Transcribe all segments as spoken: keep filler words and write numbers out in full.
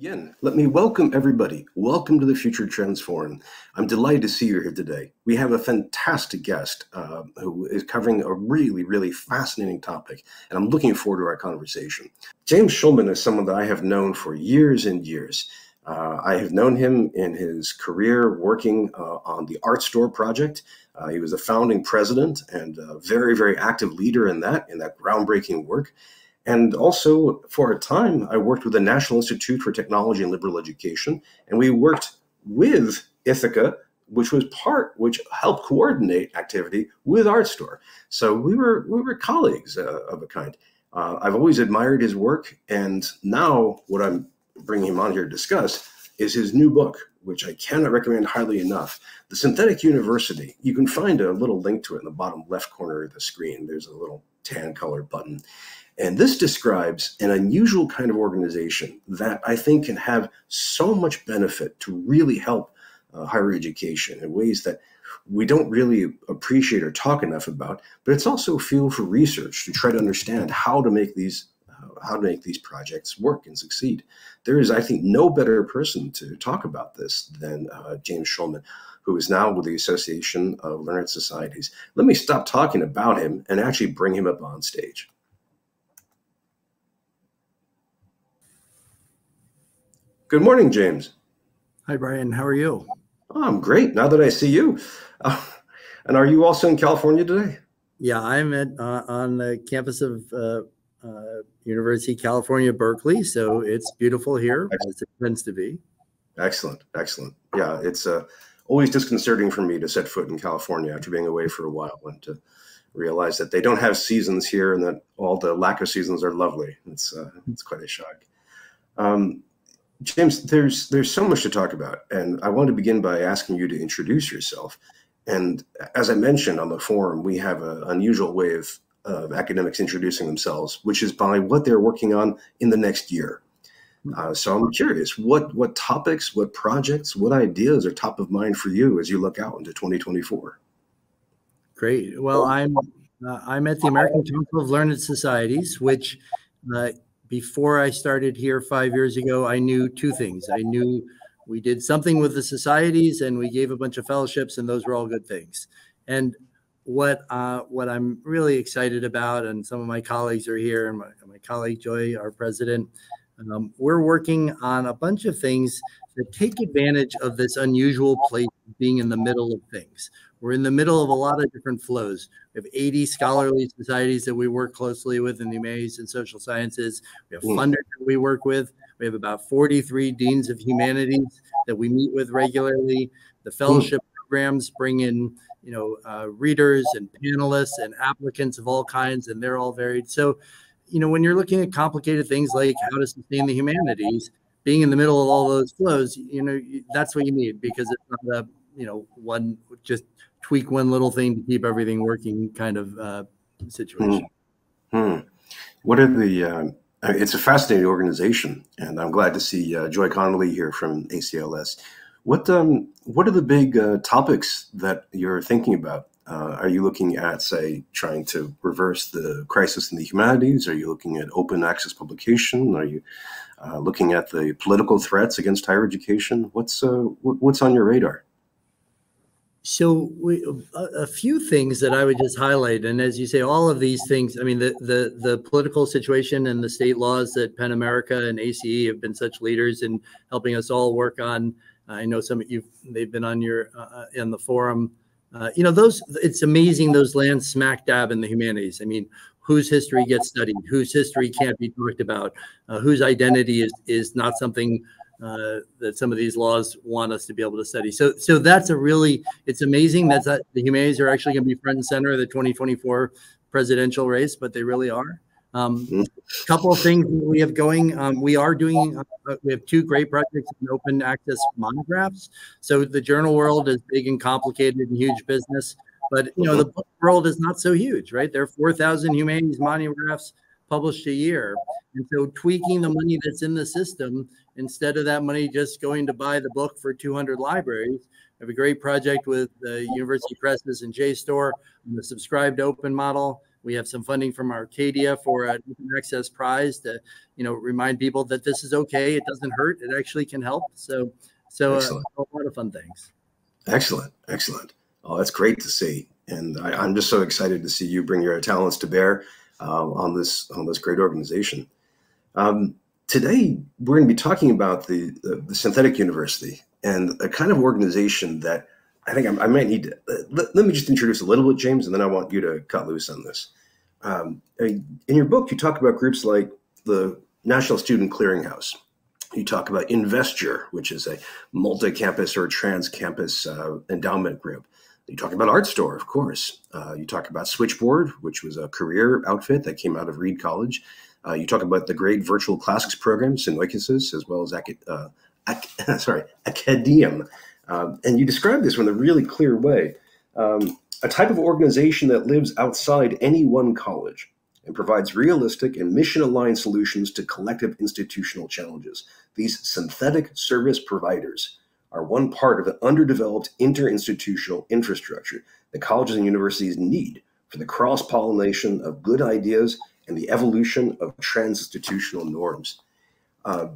Again, let me welcome everybody. Welcome to the Future Trends Forum. I'm delighted to see you here today. We have a fantastic guest uh, who is covering a really, really fascinating topic, and I'm looking forward to our conversation. James Shulman is someone that I have known for years and years. Uh, I have known him in his career working uh, on the Artstor project. Uh, he was a founding president and a very, very active leader in that, in that groundbreaking work. And also, for a time, I worked with the National Institute for Technology and Liberal Education, and we worked with Ithaca, which was part, which helped coordinate activity with Artstor. So we were, we were colleagues uh, of a kind. Uh, I've always admired his work, and now what I'm bringing him on here to discuss is his new book, which I cannot recommend highly enough, The Synthetic University. You can find a little link to it in the bottom left corner of the screen. There's a little tan color button. And this describes an unusual kind of organization that I think can have so much benefit to really help uh, higher education in ways that we don't really appreciate or talk enough about, but it's also a field for research to try to understand how to make these how to make these projects work and succeed. There is, I think, no better person to talk about this than uh, James Shulman, who is now with the Association of Learned Societies. Let me stop talking about him and actually bring him up on stage. Good morning, James. Hi, Brian. How are you? Oh, I'm great, now that I see you. Uh, and are you also in California today? Yeah, I'm at uh, on the campus of uh, Uh, University of California, Berkeley. So it's beautiful here, excellent. As it tends to be. Excellent, excellent. Yeah, it's uh, always disconcerting for me to set foot in California after being away for a while and to realize that they don't have seasons here and that all the lack of seasons are lovely. It's uh, it's quite a shock. Um, James, there's there's so much to talk about, and I want to begin by asking you to introduce yourself. And as I mentioned on the forum, we have an unusual way of of academics introducing themselves, which is by what they're working on in the next year. Uh, so I'm curious, what, what topics, what projects, what ideas are top of mind for you as you look out into twenty twenty-four? Great. Well, I'm, uh, I'm at the American Council of Learned Societies, which uh, before I started here five years ago, I knew two things. I knew we did something with the societies and we gave a bunch of fellowships, and those were all good things. And What uh, what I'm really excited about, and some of my colleagues are here, and my, my colleague Joy, our president, um, we're working on a bunch of things that take advantage of this unusual place of being in the middle of things. We're in the middle of a lot of different flows. We have eighty scholarly societies that we work closely with in the humanities and social sciences. We have funders that we work with. We have about forty-three deans of humanities that we meet with regularly. The fellowship programs bring in you know, uh, readers and panelists and applicants of all kinds, and they're all varied. So, you know, when you're looking at complicated things like how to sustain the humanities, being in the middle of all those flows, you know, that's what you need, because it's not a, you know, one, just tweak one little thing to keep everything working kind of uh, situation. Hmm. Hmm. What are the, uh, it's a fascinating organization, and I'm glad to see uh, Joy Connolly here from A C L S. What um what are the big uh, topics that you're thinking about? Uh, are you looking at, say, trying to reverse the crisis in the humanities? Are you looking at open access publication? Are you uh, looking at the political threats against higher education? What's uh what's on your radar? So we, a, a few things that I would just highlight, and as you say, all of these things. I mean, the the the political situation and the state laws that PEN America and A C E have been such leaders in helping us all work on. I know some of you, they've been on your, uh, in the forum, uh, you know, those, it's amazing those land smack dab in the humanities. I mean, whose history gets studied, whose history can't be talked about, uh, whose identity is, is not something uh, that some of these laws want us to be able to study. So, so that's a really, it's amazing that uh, the humanities are actually gonna be front and center of the twenty twenty-four presidential race, but they really are. Um, a couple of things we have going. Um, we are doing, uh, we have two great projects in open access monographs. So the journal world is big and complicated and huge business, but you know, the book world is not so huge, right? There are four thousand humanities monographs published a year. And so tweaking the money that's in the system, instead of that money just going to buy the book for two hundred libraries, I have a great project with the uh, University Presses and J STOR on the subscribed open model. We have some funding from Arcadia for an open access prize to, you know, remind people that this is okay. It doesn't hurt. It actually can help. So, so uh, a lot of fun things. Excellent. Excellent. Oh, that's great to see. And I, I'm just so excited to see you bring your talents to bear uh, on this on this great organization. Um, today, we're going to be talking about the, the, the Synthetic University and a kind of organization that I think I, I might need to, uh, let, let me just introduce a little bit, James, and then I want you to cut loose on this. Um, I mean, in your book, you talk about groups like the National Student Clearinghouse. You talk about Investure, which is a multi-campus or trans-campus uh, endowment group. You talk about Artstor, of course. Uh, you talk about Switchboard, which was a career outfit that came out of Reed College. Uh, you talk about the great virtual classics program, Sinoikus, as well as uh, Ac sorry, Acadium. Uh, and you describe this in a really clear way, um, a type of organization that lives outside any one college and provides realistic and mission-aligned solutions to collective institutional challenges. These synthetic service providers are one part of an underdeveloped interinstitutional infrastructure that colleges and universities need for the cross-pollination of good ideas and the evolution of trans-institutional norms. Uh,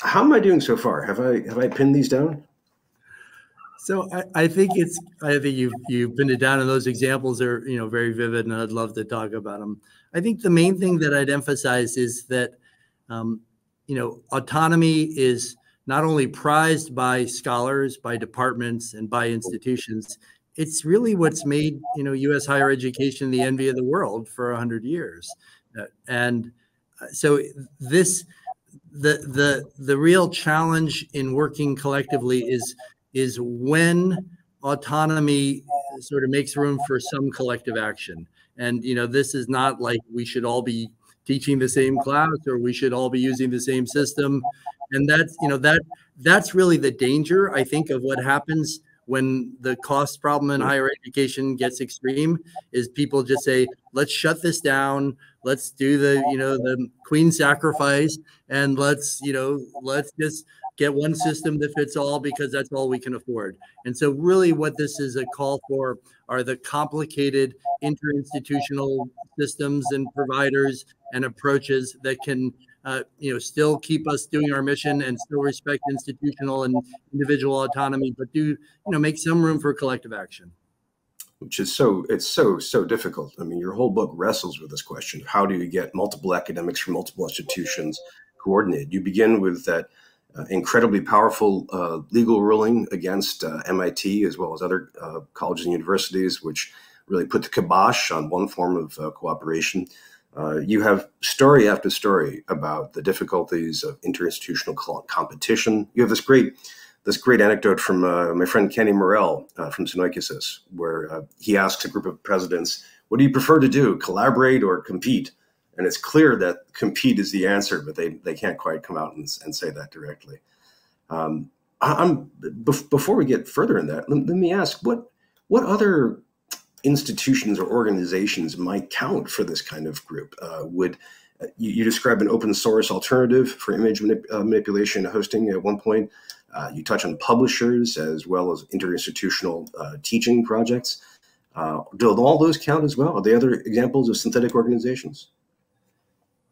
how am I doing so far? Have I have I pinned these down? So I, I think it's I think you've you've pinned it down, and those examples are, you know, very vivid, and I'd love to talk about them. I think the main thing that I'd emphasize is that um, you know, autonomy is not only prized by scholars, by departments, and by institutions. It's really what's made, you know, U S higher education the envy of the world for a hundred years. Uh, and so this, the, the, the real challenge in working collectively is, is when autonomy sort of makes room for some collective action. And, you know, this is not like we should all be teaching the same class or we should all be using the same system. And that's, you know, that that's really the danger, I think, of what happens when the cost problem in higher education gets extreme, is people just say, let's shut this down. Let's do the, you know, the queen sacrifice, and let's, you know, let's just get one system that fits all because that's all we can afford. And so really what this is a call for are the complicated interinstitutional systems and providers and approaches that can Uh, you know, still keep us doing our mission and still respect institutional and individual autonomy, but do, you know, make some room for collective action. Which is so, it's so, so difficult. I mean, your whole book wrestles with this question of how do you get multiple academics from multiple institutions coordinated? You begin with that uh, incredibly powerful uh, legal ruling against uh, M I T, as well as other uh, colleges and universities, which really put the kibosh on one form of uh, cooperation. Uh, you have story after story about the difficulties of interinstitutional competition. You have this great, this great anecdote from uh, my friend Kenny Morrell uh, from Sunoikisis, where uh, he asks a group of presidents, "What do you prefer to do, collaborate or compete?" And it's clear that compete is the answer, but they they can't quite come out and, and say that directly. Um, I, I'm before we get further in that, let, let me ask what what other institutions or organizations might count for this kind of group? Uh, would uh, you, you describe an open source alternative for image manip uh, manipulation and hosting at one point? Uh, you touch on publishers as well as interinstitutional uh, teaching projects. Uh, do all those count as well? Are there other examples of synthetic organizations?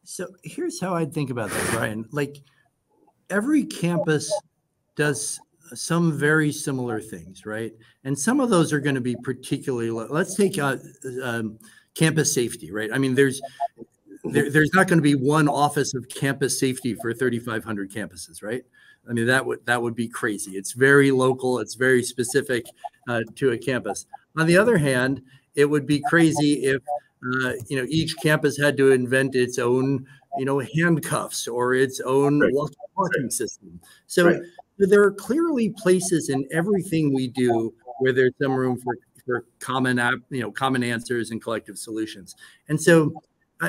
So here's how I'd think about that, Brian. Like, every campus does some very similar things, right? And some of those are going to be particularly, let's take uh, um, campus safety, right? I mean, there's there, there's not going to be one office of campus safety for thirty-five hundred campuses, right? I mean, that would that would be crazy. It's very local. It's very specific uh, to a campus. On the other hand, it would be crazy if, uh, you know, each campus had to invent its own, you know, handcuffs or its own right. walking system. So right. there are clearly places in everything we do where there's some room for, for common, you know, common answers and collective solutions. And so,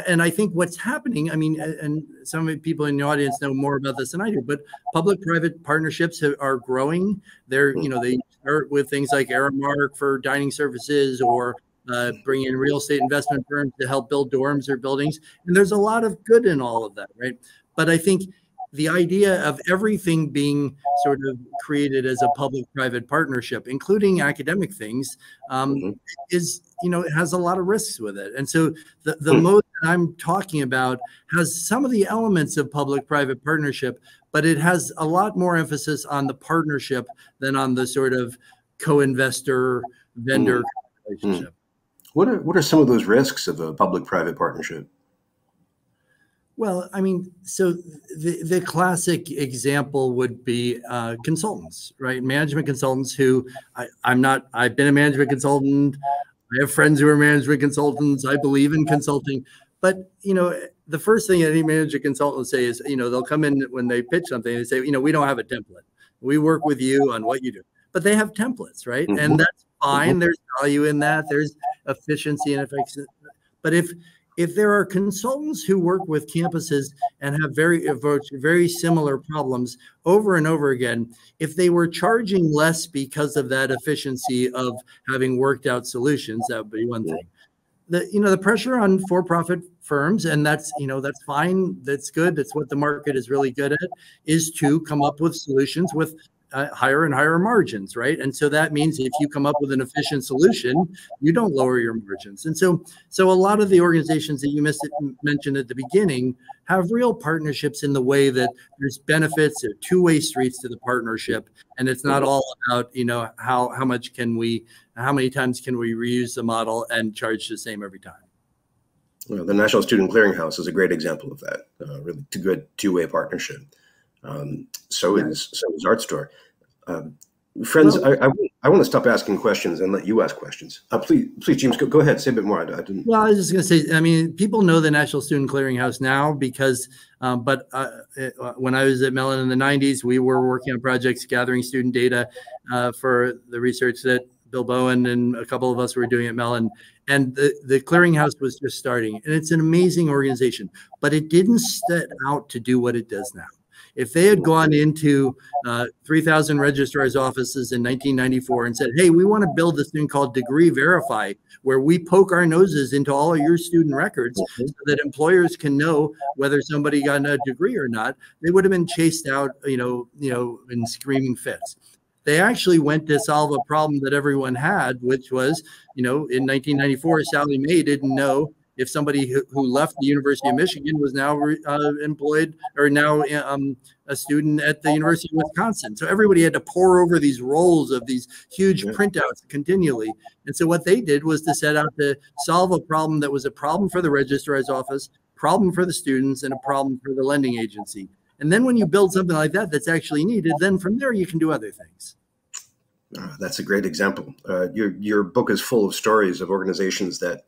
and I think what's happening, I mean, and some people in the audience know more about this than I do, but public-private partnerships have, are growing. They're, you know, they start with things like Aramark for dining services, or uh, bring in real estate investment firms to help build dorms or buildings. And there's a lot of good in all of that, right? But I think the idea of everything being sort of created as a public-private partnership, including academic things, um, mm-hmm. is, you know, it has a lot of risks with it. And so the, the mm-hmm. mode that I'm talking about has some of the elements of public-private partnership, but it has a lot more emphasis on the partnership than on the sort of co-investor vendor mm-hmm. relationship. What are, what are some of those risks of a public-private partnership? Well, I mean, so the, the classic example would be uh, consultants, right? Management consultants who I, I'm not, I've been a management consultant. I have friends who are management consultants. I believe in consulting. But, you know, the first thing any management consultant will say is, you know, they'll come in when they pitch something and say, you know, we don't have a template. We work with you on what you do. But they have templates, right? Mm-hmm. And that's fine. There's value in that. There's efficiency and effectiveness. But if If there are consultants who work with campuses and have very very similar problems over and over again, if they were charging less because of that efficiency of having worked out solutions, that would be one thing. The, you know, the pressure on for-profit firms, and that's, you know, that's fine, that's good, that's what the market is really good at, is to come up with solutions with Uh, higher and higher margins, right? And so that means if you come up with an efficient solution, you don't lower your margins. And so, so a lot of the organizations that you missed it, mentioned at the beginning have real partnerships in the way that there's benefits, there are two-way streets to the partnership, and it's not all about, you know, how how much can we, how many times can we reuse the model and charge the same every time. Well, the National Student Clearinghouse is a great example of that, uh, really good two-way partnership. Um, so yeah. is so is Artstor. Um, friends, well, I, I, I want to stop asking questions and let you ask questions. Uh, please, please, James, go, go ahead. Say a bit more. I, I didn't. Well, I was just going to say, I mean, people know the National Student Clearinghouse now because, um, but uh, it, uh, when I was at Mellon in the nineties, we were working on projects gathering student data uh, for the research that Bill Bowen and a couple of us were doing at Mellon, and the, the Clearinghouse was just starting. And it's an amazing organization, but it didn't set out to do what it does now. If they had gone into uh, three thousand registrar's offices in nineteen ninety-four and said, hey, we want to build this thing called Degree Verify, where we poke our noses into all of your student records so that employers can know whether somebody got a degree or not, they would have been chased out, you know, you know, in screaming fits. They actually went to solve a problem that everyone had, which was, you know, in nineteen ninety-four, Sally Mae didn't know if somebody who left the University of Michigan was now uh, employed or now um, a student at the University of Wisconsin. So everybody had to pore over these rolls of these huge printouts continually. And so what they did was to set out to solve a problem that was a problem for the registrar's office, problem for the students, and a problem for the lending agency. And then when you build something like that that's actually needed, then from there you can do other things. Uh, that's a great example. Uh, your, your book is full of stories of organizations that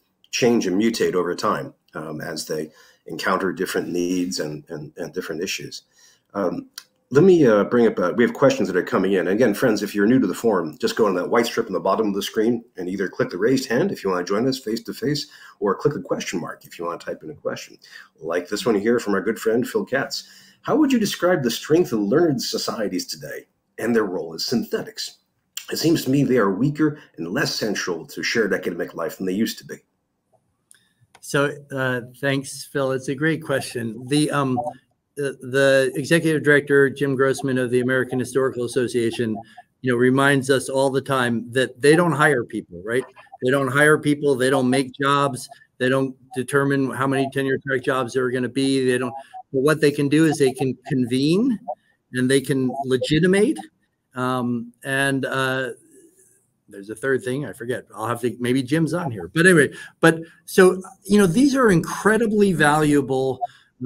change and mutate over time um, as they encounter different needs and, and, and different issues. Um, let me uh, bring up, uh, we have questions that are coming in. Again, friends, if you're new to the forum, just go on that white strip on the bottom of the screen and either click the raised hand if you want to join us face to face, or click the question mark if you want to type in a question. Like this one here from our good friend, Phil Katz. How would you describe the strength of learned societies today and their role as synthetics? It seems to me they are weaker and less central to shared academic life than they used to be. So uh, thanks, Phil. It's a great question. The, um, the the executive director, Jim Grossman of the American Historical Association, you know, reminds us all the time that they don't hire people, right? They don't hire people. They don't make jobs. They don't determine how many tenure track jobs there are going to be. They don't. But what they can do is they can convene, and they can legitimate, um, and uh, there's a third thing, I forget. I'll have to, maybe Jim's on here. But anyway, but so, you know, these are incredibly valuable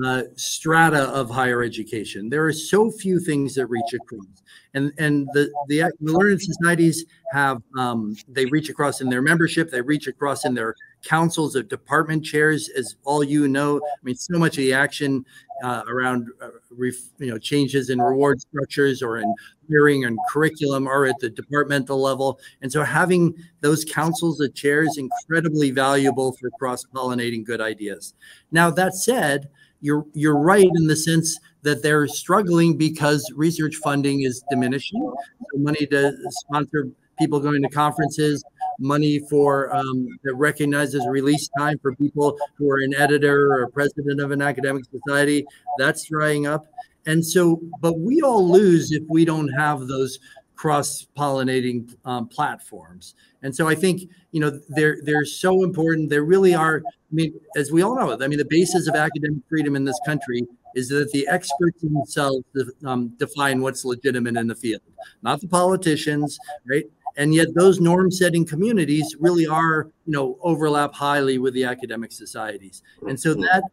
uh, strata of higher education. There are so few things that reach across. And and the, the, the learned societies have, um, they reach across in their membership, they reach across in their councils of department chairs, as all you know. I mean, so much of the action uh, around, uh, ref, you know, changes in reward structures or in hiring and curriculum are at the departmental level. And so having those councils of chairs incredibly valuable for cross-pollinating good ideas. Now, that said, you're, you're right in the sense that they're struggling because research funding is diminishing. So money to sponsor people going to conferences, money for um, that recognizes release time for people who are an editor or president of an academic society, that's drying up. And so, but we all lose if we don't have those cross-pollinating um, platforms. And so I think, you know, they're, they're so important. They really are, I mean, as we all know, I mean, the basis of academic freedom in this country is that the experts themselves um, define what's legitimate in the field, not the politicians, right? And yet those norm-setting communities really are, you know, overlap highly with the academic societies. And so that,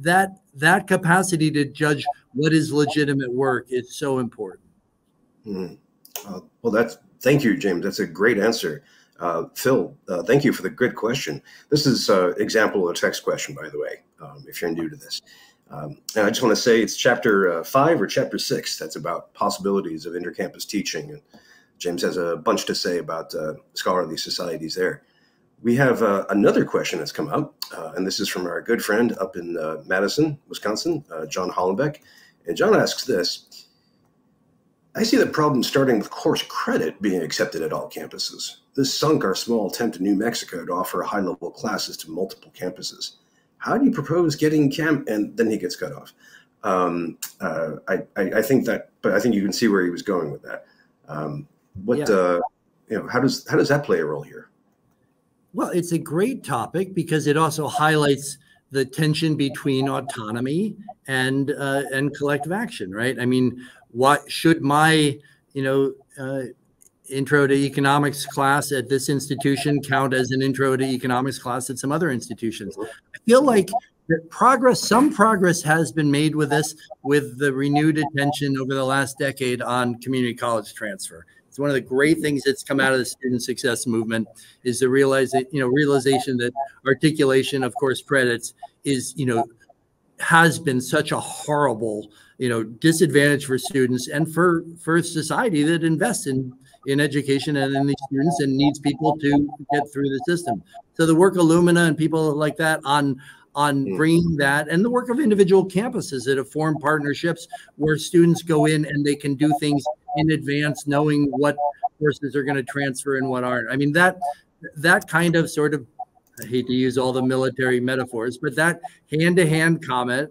that, that capacity to judge what is legitimate work is so important. Mm. Uh, well, that's, thank you, James. That's a great answer. Uh, Phil, uh, thank you for the good question. This is an uh, example of a text question, by the way, um, if you're new to this. Um, and I just want to say it's chapter uh, five or chapter six. That's about possibilities of intercampus teaching. And James has a bunch to say about uh, scholarly societies there. We have uh, another question that's come up, uh, and this is from our good friend up in uh, Madison, Wisconsin, uh, John Hollenbeck. And John asks this: I see the problem starting with course credit being accepted at all campuses. This sunk our small attempt in New Mexico to offer high-level classes to multiple campuses. How do you propose getting camp? And then he gets cut off. Um, uh, I, I, I think that, but I think you can see where he was going with that. Um, what, yeah. uh, you know, how does how does that play a role here? Well, it's a great topic because it also highlights the tension between autonomy and uh, and collective action, right? I mean, what should my, you know, uh, intro to economics class at this institution count as an intro to economics class at some other institutions? I feel like that progress, some progress has been made with this, with the renewed attention over the last decade on community college transfer. It's one of the great things that's come out of the student success movement is the realization, you know, realization that articulation of course credits is, you know, has been such a horrible, you know, disadvantage for students and for, for society that invests in, in education and in these students and needs people to get through the system. So the work of Lumina and people like that on, on bringing that, and the work of individual campuses that have formed partnerships where students go in and they can do things in advance, knowing what courses are going to transfer and what aren't. I mean, that, that kind of sort of, I hate to use all the military metaphors, but that hand-to-hand combat,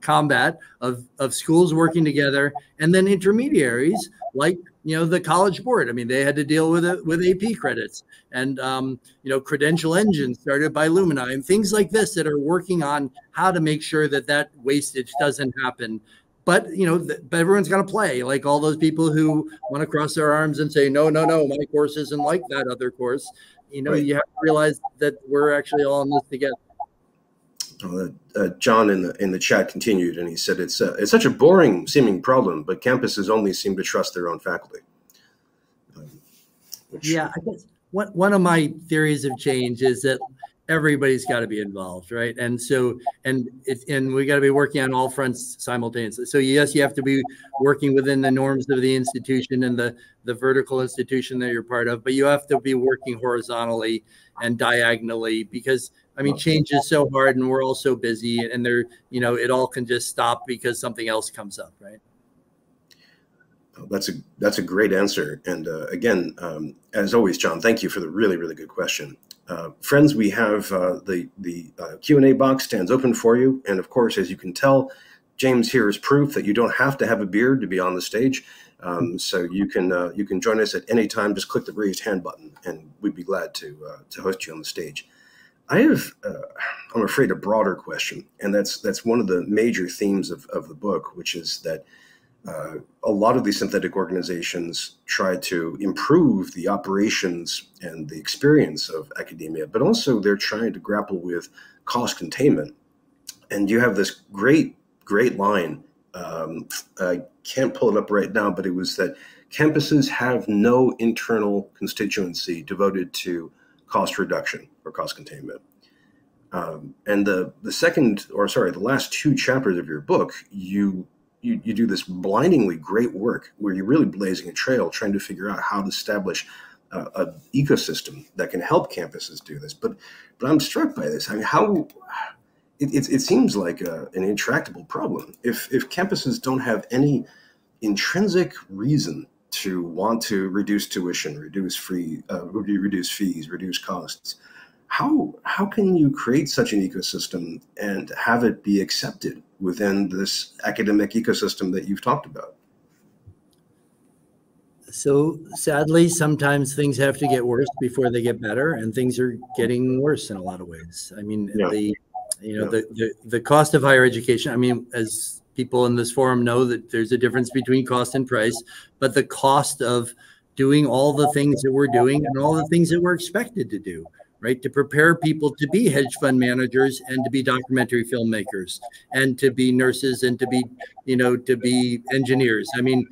combat of, of schools working together and then intermediaries like, you know, the College Board. I mean, they had to deal with it with A P credits and, um, you know, credential engines started by Lumina and things like this that are working on how to make sure that that wastage doesn't happen. But, you know, but everyone's got to play, like all those people who want to cross their arms and say, no, no, no, my course isn't like that other course. You know, right. You have to realize that we're actually all in this together. Uh, uh, John in the in the chat continued, and he said, it's, uh, it's such a boring seeming problem, but campuses only seem to trust their own faculty. Um, which... Yeah, I guess one, one of my theories of change is that everybody's got to be involved, right? And so, and it's, and we got to be working on all fronts simultaneously. So yes, you have to be working within the norms of the institution and the, the vertical institution that you're part of, but you have to be working horizontally and diagonally because, I mean, change is so hard and we're all so busy and there, you know, it all can just stop because something else comes up, right? That's a, that's a great answer. And uh, again, um, as always, John, thank you for the really, really good question. Uh, friends, we have uh, the, the uh, Q and A box stands open for you. And of course, as you can tell, James here is proof that you don't have to have a beard to be on the stage. Um, so you can, uh, you can join us at any time. Just click the raised hand button and we'd be glad to, uh, to host you on the stage. I have, uh, I'm afraid, a broader question. And that's, that's one of the major themes of, of the book, which is that Uh, a lot of these synthetic organizations try to improve the operations and the experience of academia, but also they're trying to grapple with cost containment. And you have this great, great line. Um, I can't pull it up right now, but it was that campuses have no internal constituency devoted to cost reduction or cost containment. Um, and the, the second, or sorry, the last two chapters of your book, you You, you do this blindingly great work where you're really blazing a trail trying to figure out how to establish uh, an ecosystem that can help campuses do this. But but I'm struck by this. I mean, how it, it, it seems like a, an intractable problem. If, if campuses don't have any intrinsic reason to want to reduce tuition, reduce free, uh, reduce fees, reduce costs, how how can you create such an ecosystem and have it be accepted within this academic ecosystem that you've talked about? So sadly, sometimes things have to get worse before they get better, and things are getting worse in a lot of ways. I mean, yeah. the you know yeah. the, the the cost of higher education. I mean, as people in this forum know, that there's a difference between cost and price, but the cost of doing all the things that we're doing and all the things that we're expected to do, right? To prepare people to be hedge fund managers and to be documentary filmmakers and to be nurses and to be, you know, to be engineers. I mean,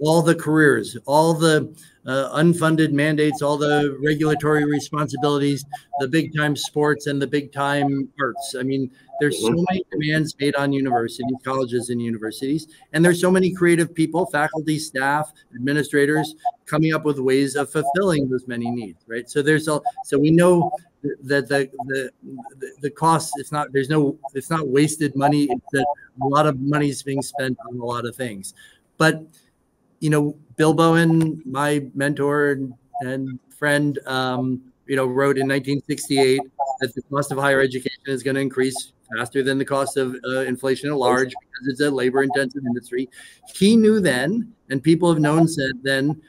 all the careers, all the uh, unfunded mandates, all the regulatory responsibilities, the big time sports and the big time arts. I mean, there's so many demands made on universities, colleges and universities, and there's so many creative people, faculty, staff, administrators coming up with ways of fulfilling those many needs, right? So there's a, so we know that the the the cost, it's not, there's no, it's not wasted money. It's that a lot of money is being spent on a lot of things. But, you know, Bill Bowen, my mentor and friend, um, you know, wrote in nineteen sixty-eight that the cost of higher education is going to increase faster than the cost of uh, inflation at large because it's a labor-intensive industry. He knew then, and people have known said then,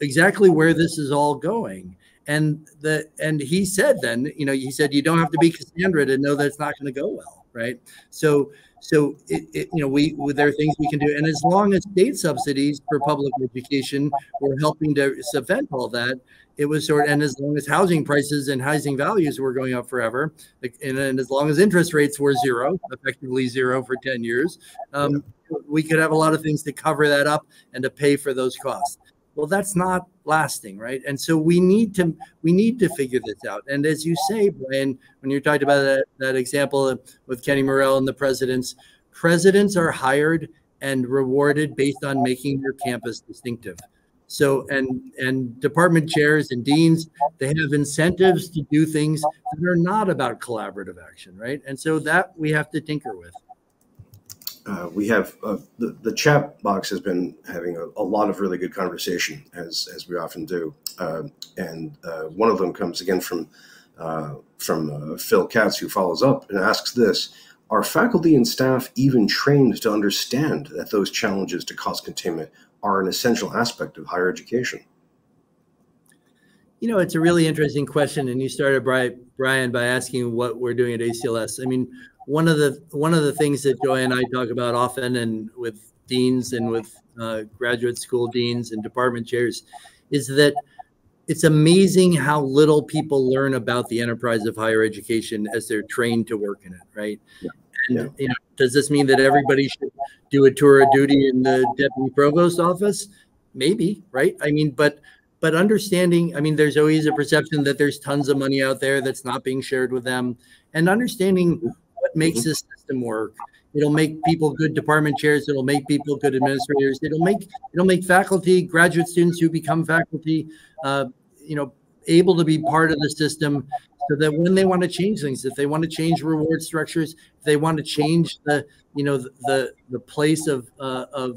exactly where this is all going. And the and he said then, you know, he said you don't have to be Cassandra to know that it's not going to go well, right? So. So, it, it, you know, we there are things we can do. And as long as state subsidies for public education were helping to circumvent all that, it was sort of, and as long as housing prices and housing values were going up forever, like, and, and as long as interest rates were zero, effectively zero for ten years, um, we could have a lot of things to cover that up and to pay for those costs. Well, that's not lasting, right? And so we need to we need to figure this out. And as you say, Brian, when you talked about that, that example of, with Kenny Morrell and the presidents, presidents are hired and rewarded based on making their campus distinctive. So and and department chairs and deans, they have incentives to do things that are not about collaborative action, right? And so that we have to tinker with. Uh, we have uh, the, the chat box has been having a, a lot of really good conversation, as as we often do, uh, and uh, one of them comes again from uh, from uh, Phil Katz, who follows up and asks this: are faculty and staff even trained to understand that those challenges to cost containment are an essential aspect of higher education? You know, it's a really interesting question, and you started, Brian, by asking what we're doing at A C L S. I mean, One of the one of the things that Joy and I talk about often, and with deans and with uh, graduate school deans and department chairs, is that it's amazing how little people learn about the enterprise of higher education as they're trained to work in it, right? Yeah. And yeah. You know, does this mean that everybody should do a tour of duty in the deputy provost office? Maybe, right? I mean, but. But understanding, I mean, there's always a perception that there's tons of money out there that's not being shared with them, and understanding what makes this system work. It'll make people good department chairs. It'll make people good administrators. It'll make it'll make faculty, graduate students who become faculty, uh, you know, able to be part of the system, so that when they want to change things, if they want to change reward structures, if they want to change the, you know, the the place of uh, of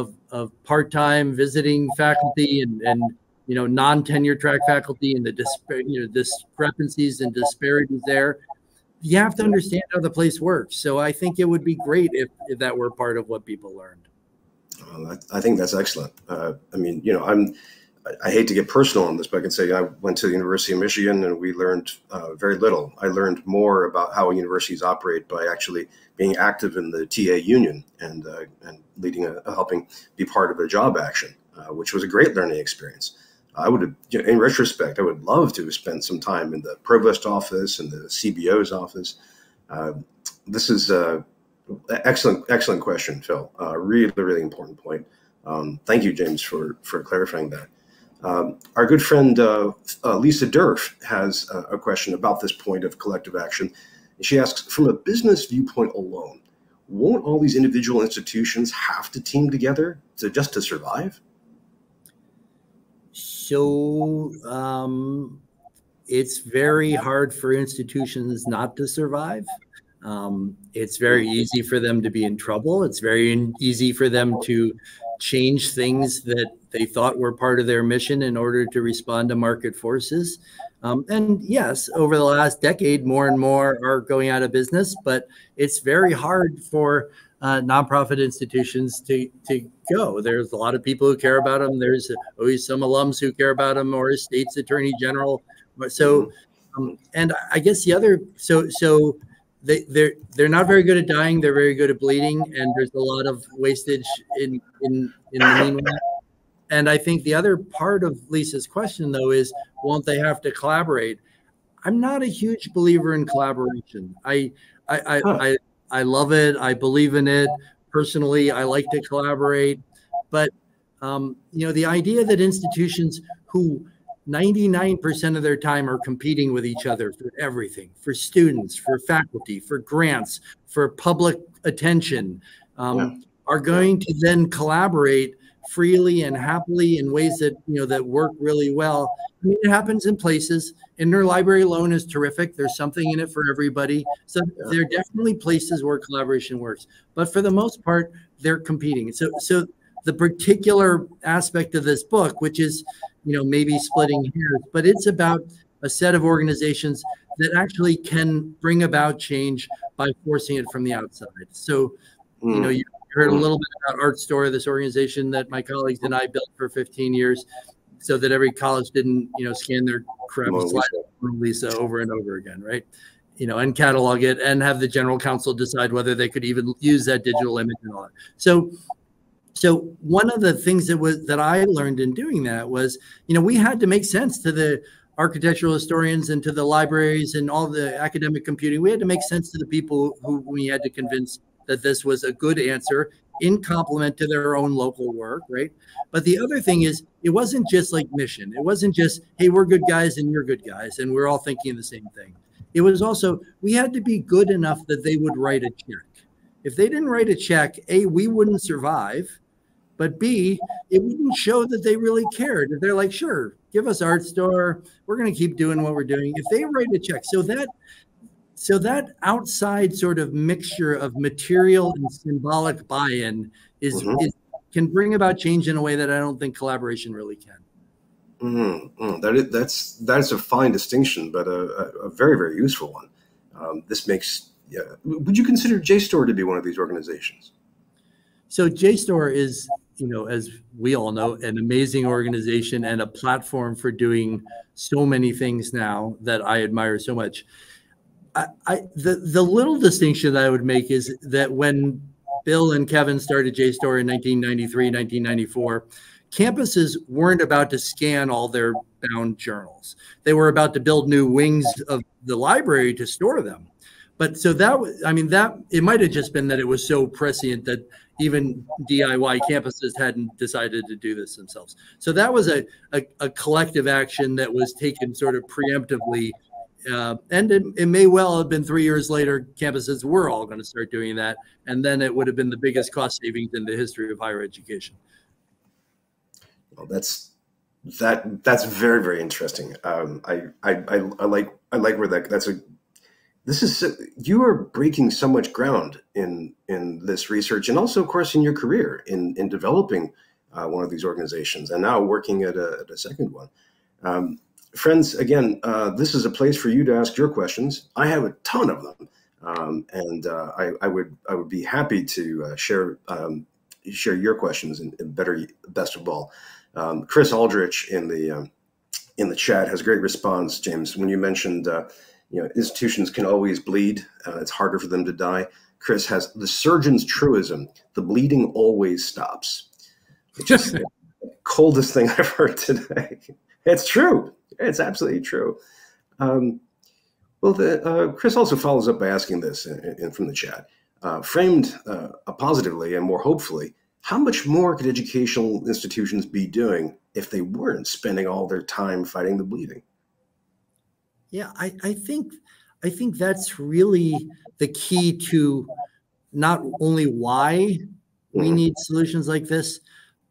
of of part-time visiting faculty and and you know, non-tenure track faculty and the disp- you know, discrepancies and disparities there, you have to understand how the place works. So I think it would be great if, if that were part of what people learned. Well, I, I think that's excellent. Uh, I mean, you know, I'm, I, I hate to get personal on this, but I can say I went to the University of Michigan and we learned uh, very little. I learned more about how universities operate by actually being active in the T A union and, uh, and leading a, a helping be part of a job action, uh, which was a great learning experience. I would have, you know, in retrospect, I would love to spend some time in the provost office and the C B O's office. Uh, this is an excellent, excellent question, Phil. Uh, really, really important point. Um, thank you, James, for, for clarifying that. Um, our good friend uh, uh, Lisa Durf has a, a question about this point of collective action. She asks, from a business viewpoint alone, won't all these individual institutions have to team together to, just to survive? So um, it's very hard for institutions not to survive. Um, it's very easy for them to be in trouble. It's very in easy for them to change things that they thought were part of their mission in order to respond to market forces. Um, and yes, over the last decade, more and more are going out of business, but it's very hard for uh, nonprofit institutions to, to go. There's a lot of people who care about them. There's always some alums who care about them, or a state's attorney general. So, um, and I guess the other, so, so they, they're, they're not very good at dying. They're very good at bleeding. And there's a lot of wastage in, in, in the meanwhile. And I think the other part of Lisa's question, though, is won't they have to collaborate? I'm not a huge believer in collaboration. I I, I, huh. I, I love it. I believe in it. Personally, I like to collaborate. But, um, you know, the idea that institutions who ninety-nine percent of their time are competing with each other for everything, for students, for faculty, for grants, for public attention, um, yeah. are going to then collaborate freely and happily in ways that, you know, that work really well. I mean, it happens in places. Interlibrary loan is terrific. There's something in it for everybody. So there are definitely places where collaboration works. But for the most part, they're competing. So, so the particular aspect of this book, which is, you know, maybe splitting hairs, but it's about a set of organizations that actually can bring about change by forcing it from the outside. So, you know, you heard a little bit about Artstor, this organization that my colleagues and I built for fifteen years, so that every college didn't, you know, scan their crappy slide from Lisa over and over again, right? You know, and catalog it and have the general counsel decide whether they could even use that digital image and all that. So, so one of the things that was that I learned in doing that was, you know, we had to make sense to the architectural historians and to the libraries and all the academic computing. We had to make sense to the people who we had to convince that this was a good answer in complement to their own local work, right? But the other thing is, it wasn't just like mission. It wasn't just, hey, we're good guys and you're good guys and we're all thinking the same thing. It was also, we had to be good enough that they would write a check. If they didn't write a check, A, we wouldn't survive, but B, it wouldn't show that they really cared. If they're like, sure, give us Artstor, we're gonna keep doing what we're doing. If they write a check, so that, So that outside sort of mixture of material and symbolic buy-in is, mm-hmm. is can bring about change in a way that I don't think collaboration really can. Mm-hmm. Mm-hmm. That is, that's that is a fine distinction, but a, a very, very useful one. Um, this makes, yeah. Would you consider JSTOR to be one of these organizations? So JSTOR is, you know, as we all know, an amazing organization and a platform for doing so many things now that I admire so much. I, I, the, the little distinction that I would make is that when Bill and Kevin started JSTOR in nineteen ninety-three, nineteen ninety-four, campuses weren't about to scan all their bound journals. They were about to build new wings of the library to store them. But so that was, I mean, that it might have just been that it was so prescient that even D I Y campuses hadn't decided to do this themselves. So that was a, a, a collective action that was taken sort of preemptively. Uh, and it, it may well have been three years later, campuses were all going to start doing that. And then it would have been the biggest cost savings in the history of higher education. Well, that's, that, that's very, very interesting. Um, I, I, I, I like, I like where that, that's a, this is, you are breaking so much ground in, in this research and also of course in your career in, in developing uh, one of these organizations and now working at a, at a second one. Um, Friends, again, uh, this is a place for you to ask your questions. I have a ton of them, um, and uh, I, I would I would be happy to uh, share um, share your questions. And, and better, best of all, um, Chris Aldrich in the um, in the chat has a great response. James, when you mentioned uh, you know, institutions can always bleed, uh, it's harder for them to die. Chris has the surgeon's truism: the bleeding always stops. Which is the coldest thing I've heard today. It's true. It's absolutely true. Um, well, the, uh, Chris also follows up by asking this in, in, from the chat, uh, framed uh, positively and more hopefully, how much more could educational institutions be doing if they weren't spending all their time fighting the bleeding? Yeah, I, I think I think that's really the key to not only why we need solutions like this,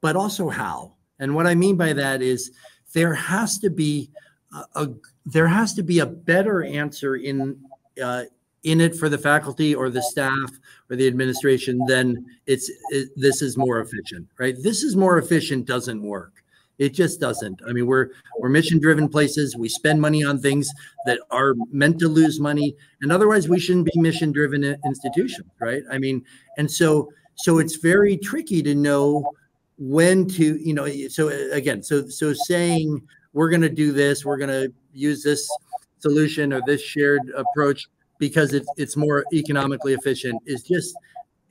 but also how. And what I mean by that is, there has to be a, a there has to be a better answer in uh, in it for the faculty or the staff or the administration than it's it, this is more efficient, right? This is more efficient doesn't work. It just doesn't. I mean, we're we're mission-driven places. We spend money on things that are meant to lose money, and otherwise we shouldn't be mission-driven institutions, right? I mean, and so so it's very tricky to know when to, you know. So again, so so saying we're going to do this, we're going to use this solution or this shared approach because it's it's more economically efficient is just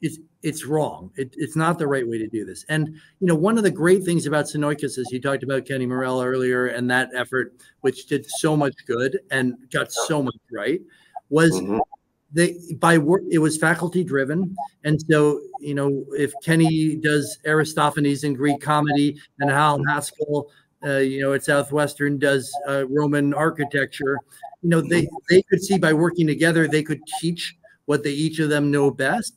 it's it's wrong. It, it's not the right way to do this. And you know, one of the great things about Sinoikus is you talked about Kenny Morrell earlier and that effort, which did so much good and got so much right, was mm-hmm. they by work. It was faculty driven, and so you know, if Kenny does Aristophanes in Greek comedy and Hal Haskell, uh, you know, at Southwestern does uh, Roman architecture, you know, they they could see by working together they could teach what they each of them know best.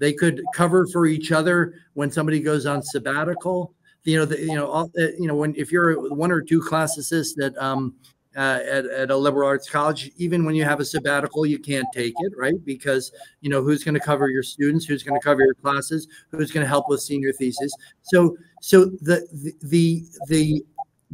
They could cover for each other when somebody goes on sabbatical. You know, the, you know, all, you know. When if you're one or two classicists at um, uh, at at a liberal arts college, even when you have a sabbatical, you can't take it, right? Because you know who's going to cover your students, who's going to cover your classes, who's going to help with senior thesis. So, so the the the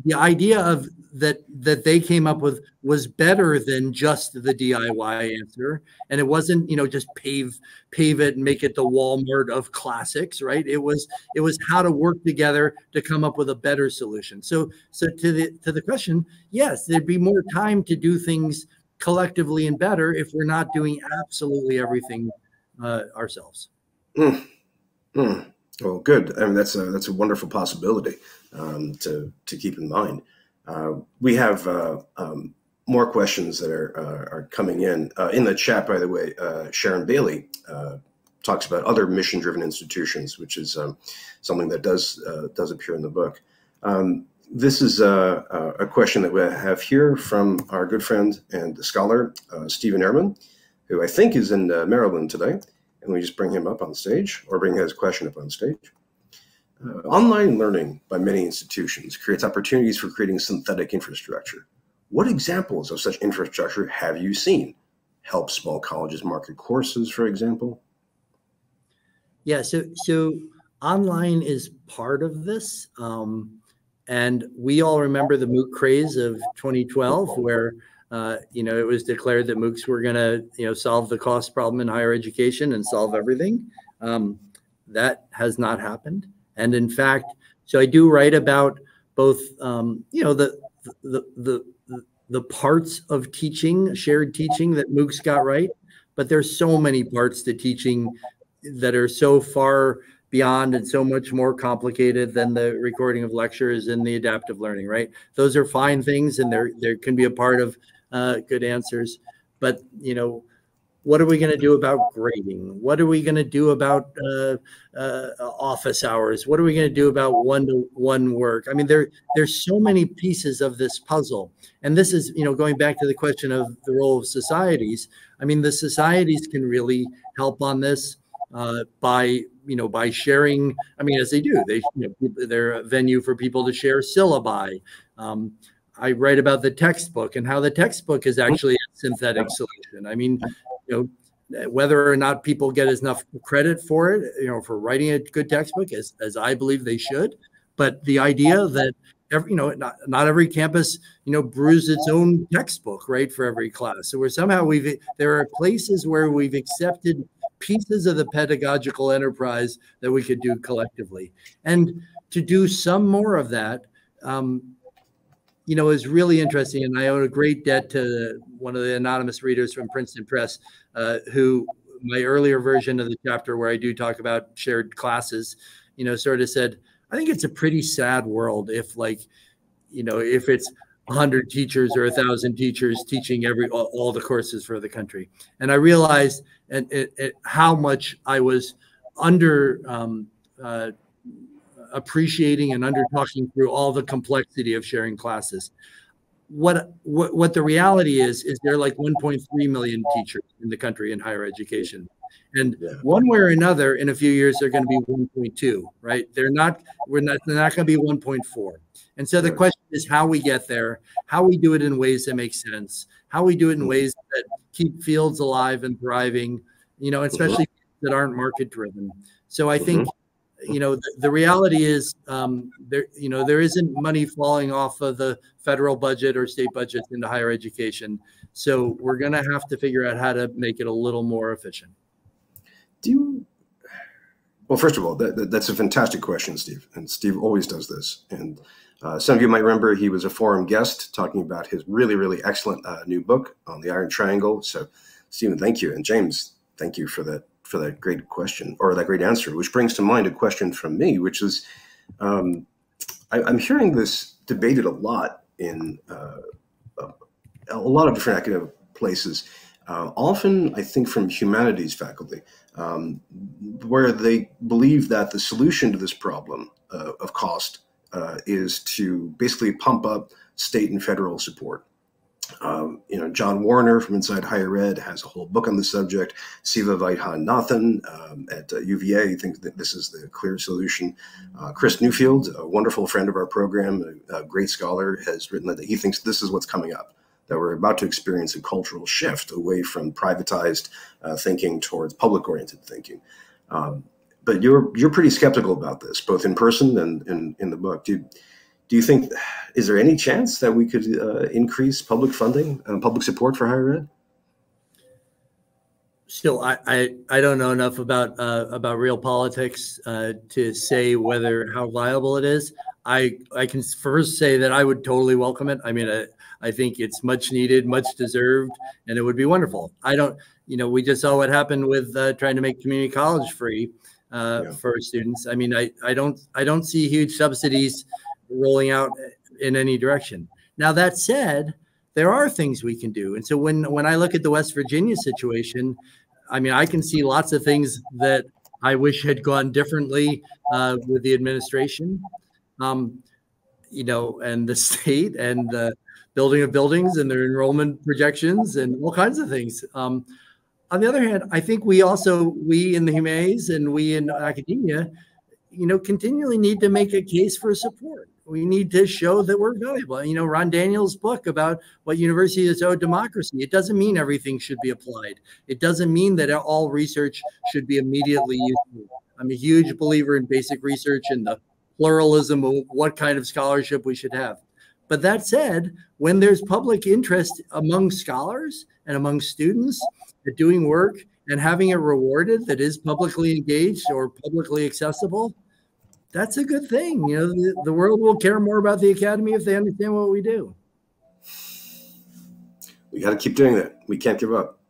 the idea of that that they came up with was better than just the D I Y answer. And it wasn't, you know, just pave pave it and make it the Walmart of classics, right? It was it was how to work together to come up with a better solution. So so to the to the question, yes, there'd be more time to do things collectively and better if we're not doing absolutely everything uh, ourselves. Mm. Mm. Well, good. I mean, that's a that's a wonderful possibility um, to to keep in mind. Uh, we have uh, um, more questions that are, uh, are coming in. Uh, in the chat, by the way, uh, Sharon Bailey uh, talks about other mission-driven institutions, which is um, something that does, uh, does appear in the book. Um, this is a, a question that we have here from our good friend and scholar, uh, Stephen Ehrman, who I think is in uh, Maryland today. And we just bring him up on stage, or bring his question up on stage. Uh, online learning by many institutions creates opportunities for creating synthetic infrastructure. What examples of such infrastructure have you seen? Help small colleges market courses, for example? Yeah, so, so online is part of this. Um, and we all remember the MOOC craze of twenty twelve, where uh, you know, it was declared that MOOCs were going to you know, solve the cost problem in higher education and solve everything. Um, that has not happened. And in fact, so I do write about both, um, you know, the, the the the parts of teaching, shared teaching that MOOCs got right, but there's so many parts to teaching that are so far beyond and so much more complicated than the recording of lectures and the adaptive learning, right? Those are fine things, and there there can be a part of uh, good answers, but you know. What are we going to do about grading? What are we going to do about uh, uh, office hours? What are we going to do about one-to-one work? I mean, there, there's so many pieces of this puzzle. And this is, you know, going back to the question of the role of societies. I mean, the societies can really help on this uh, by, you know, by sharing. I mean, as they do, they, you know, they're a venue for people to share syllabi. Um, I write about the textbook and how the textbook is actually a synthetic solution. I mean, you know, whether or not people get enough credit for it, you know, for writing a good textbook, as, as I believe they should. But the idea that, every, you know, not, not every campus, you know, brews its own textbook, right, for every class. So we're somehow we've, there are places where we've accepted pieces of the pedagogical enterprise that we could do collectively. And to do some more of that, um, you know, is really interesting, and I owe a great debt to one of the anonymous readers from Princeton Press, uh, who my earlier version of the chapter where I do talk about shared classes, you know, sort of said, I think it's a pretty sad world if, like, you know, if it's one hundred teachers or one thousand teachers teaching every all, all the courses for the country. And I realized and, and, and how much I was under um, uh, appreciating and under talking through all the complexity of sharing classes. What, what, what the reality is, is there are like one point three million teachers in the country in higher education. And yeah. one way or another, in a few years, they're going to be one point two, right? They're not, we're not, they're not going to be one point four. And so the right. question is how we get there, how we do it in ways that make sense, how we do it in mm-hmm. ways that keep fields alive and thriving, you know, especially mm-hmm. that aren't market driven. So I mm-hmm. think you know, the, the reality is um, there, you know, there isn't money falling off of the federal budget or state budgets into higher education. So we're going to have to figure out how to make it a little more efficient. Do you, well, first of all, that, that, that's a fantastic question, Steve. And Steve always does this. And uh, some of you might remember he was a forum guest talking about his really, really excellent uh, new book on the Iron Triangle. So Stephen, thank you. And James, thank you for that, for that great question or that great answer, which brings to mind a question from me, which is, um, I, I'm hearing this debated a lot in uh, a lot of different academic places, uh, often I think from humanities faculty, um, where they believe that the solution to this problem uh, of cost uh, is to basically pump up state and federal support. Um, you know, John Warner from Inside Higher Ed has a whole book on the subject. Siva Vaidyanathan um, at uh, U V A thinks that this is the clear solution. Uh, Chris Newfield, a wonderful friend of our program, a, a great scholar, has written that he thinks this is what's coming up, that we're about to experience a cultural shift away from privatized uh, thinking towards public-oriented thinking. Um, but you're you're pretty skeptical about this, both in person and in, in the book. Do you, do you think, is there any chance that we could uh, increase public funding and public support for higher ed? Still, I, I, I don't know enough about, uh, about real politics uh, to say whether, how viable it is. I, I can first say that I would totally welcome it. I mean, I, I think it's much needed, much deserved, and it would be wonderful. I don't, you know, we just saw what happened with uh, trying to make community college free uh, yeah. for students. I mean, I, I don't, I don't see huge subsidies rolling out in any direction. Now that said, there are things we can do. And so when, when I look at the West Virginia situation, I mean, I can see lots of things that I wish had gone differently uh, with the administration. Um, you know, and the state and the building of buildings and their enrollment projections and all kinds of things. Um, on the other hand, I think we also, we in the humanities and we in academia, you know, continually need to make a case for support. We need to show that we're valuable. You know, Ron Daniels' book about what university is owed democracy. It doesn't mean everything should be applied. It doesn't mean that all research should be immediately useful. I'm a huge believer in basic research and the pluralism of what kind of scholarship we should have. But that said, when there's public interest among scholars and among students at doing work and having it rewarded that is publicly engaged or publicly accessible, that's a good thing. You know, the, the world will care more about the academy if they understand what we do. We got to keep doing that. We can't give up.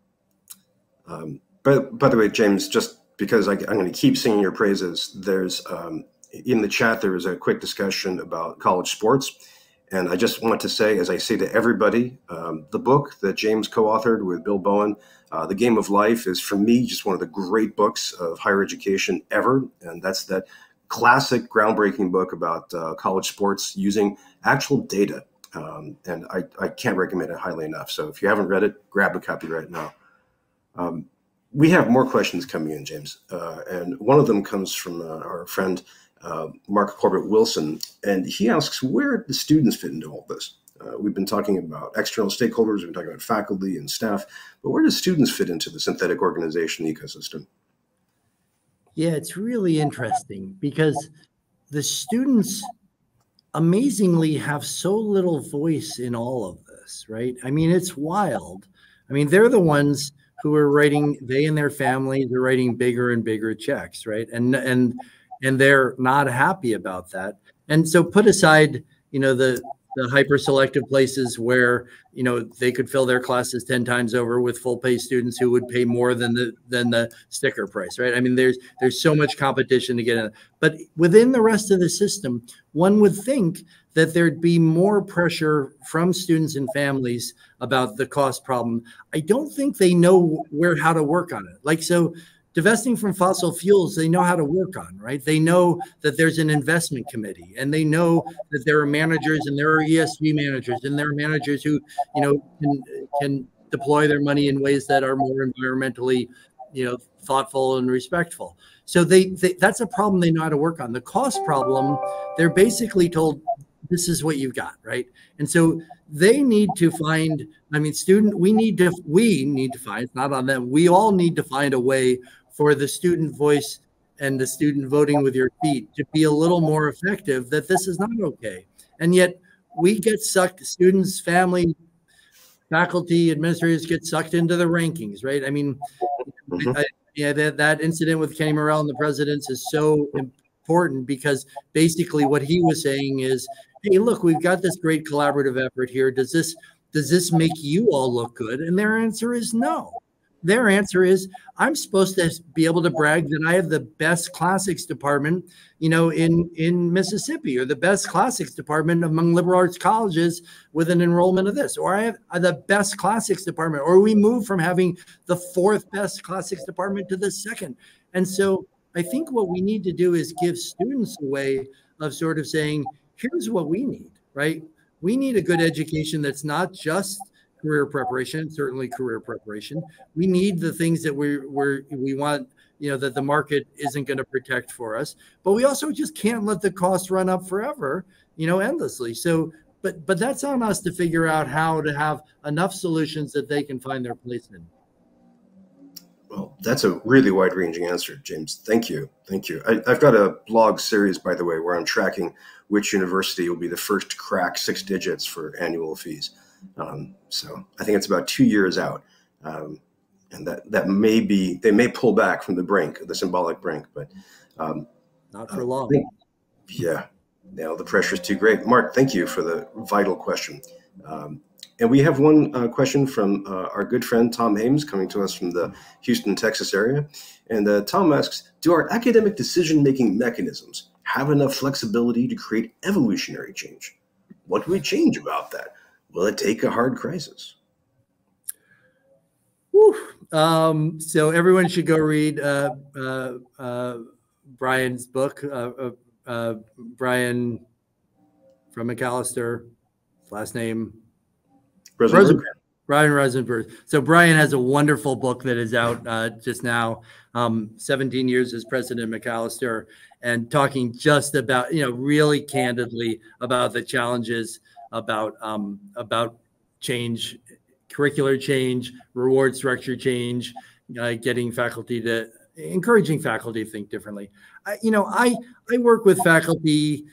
Um, but by the way, James, just because I, I'm going to keep singing your praises, there's um, in the chat, there was a quick discussion about college sports. And I just want to say, as I say to everybody, um, the book that James co-authored with Bill Bowen, uh, The Game of Life, is for me just one of the great books of higher education ever. And that's that classic groundbreaking book about uh, college sports using actual data. Um, and I, I can't recommend it highly enough. So if you haven't read it, grab a copy right now. Um, we have more questions coming in, James. Uh, and one of them comes from uh, our friend, Uh, Mark Corbett Wilson, and he asks, where do students fit into all this? Uh, we've been talking about external stakeholders, we've been talking about faculty and staff, but where do students fit into the synthetic organization ecosystem? Yeah, it's really interesting because the students amazingly have so little voice in all of this, right? I mean, it's wild. I mean, they're the ones who are writing, they and their families are writing bigger and bigger checks, right? And, and, And they're not happy about that. And so put aside, you know, the, the hyper-selective places where, you know, they could fill their classes ten times over with full-pay students who would pay more than the than the sticker price, right? I mean, there's there's so much competition to get in. But within the rest of the system, one would think that there'd be more pressure from students and families about the cost problem. I don't think they know where how to work on it. Like, so divesting from fossil fuels, they know how to work on, right? They know that there's an investment committee and they know that there are managers and there are E S G managers and there are managers who, you know, can, can deploy their money in ways that are more environmentally, you know, thoughtful and respectful. So they, they that's a problem they know how to work on. The cost problem, they're basically told, this is what you've got, right? And so they need to find, I mean, student, we need to, we need to find, it's not on them, we all need to find a way for the student voice and the student voting with your feet to be a little more effective, that this is not okay. And yet we get sucked, students, family, faculty, administrators get sucked into the rankings, right? I mean, mm-hmm. I, yeah, that, that incident with Kenny Morrell and the presidents is so important, because basically what he was saying is, hey, look, we've got this great collaborative effort here. Does this, does this make you all look good? And their answer is no. Their answer is, I'm supposed to be able to brag that I have the best classics department, you know, in, in Mississippi, or the best classics department among liberal arts colleges with an enrollment of this, or I have the best classics department, or we move from having the fourth best classics department to the second. And so I think what we need to do is give students a way of sort of saying, here's what we need, right? We need a good education that's not just career preparation, certainly career preparation. We need the things that we we're, we want, you know, that the market isn't going to protect for us. But we also just can't let the costs run up forever, you know, endlessly. So, but but that's on us to figure out how to have enough solutions that they can find their place in. Well, that's a really wide-ranging answer, James. Thank you, thank you. I, I've got a blog series, by the way, where I'm tracking which university will be the first to crack six digits for annual fees. Um, so I think it's about two years out, um, and that, that may be, they may pull back from the brink, the symbolic brink, but um, not for uh, long. Think, yeah, you know, the pressure is too great. Mark, thank you for the vital question. Um, and we have one uh, question from uh, our good friend Tom Hames, coming to us from the Houston, Texas area. And uh, Tom asks, do our academic decision-making mechanisms have enough flexibility to create evolutionary change? What do we change about that? Will it take a hard crisis? Woo. Um, so everyone should go read uh, uh, uh, Brian's book, uh, uh, uh, Brian from Macalester, last name. Rosenberg. Rosenberg. Brian Rosenberg. So Brian has a wonderful book that is out uh, just now, um, seventeen years as president of Macalester, and talking just about, you know, really candidly about the challenges about um, about change, curricular change, reward structure change, uh, getting faculty to, encouraging faculty to think differently. I, you know, I, I work with faculty,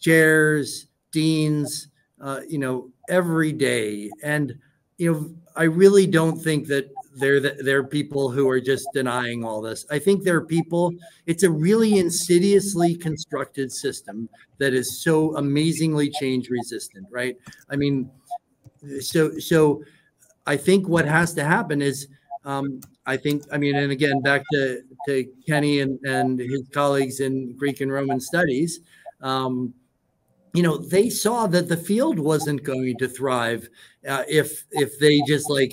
chairs, deans, uh, you know, every day. And, you know, I really don't think that they're, they're people who are just denying all this. I think there are people, it's a really insidiously constructed system that is so amazingly change resistant, right? I mean, so, so I think what has to happen is, um, I think, I mean, and again, back to, to Kenny and, and his colleagues in Greek and Roman studies, um, you know, they saw that the field wasn't going to thrive uh, if, if they just like,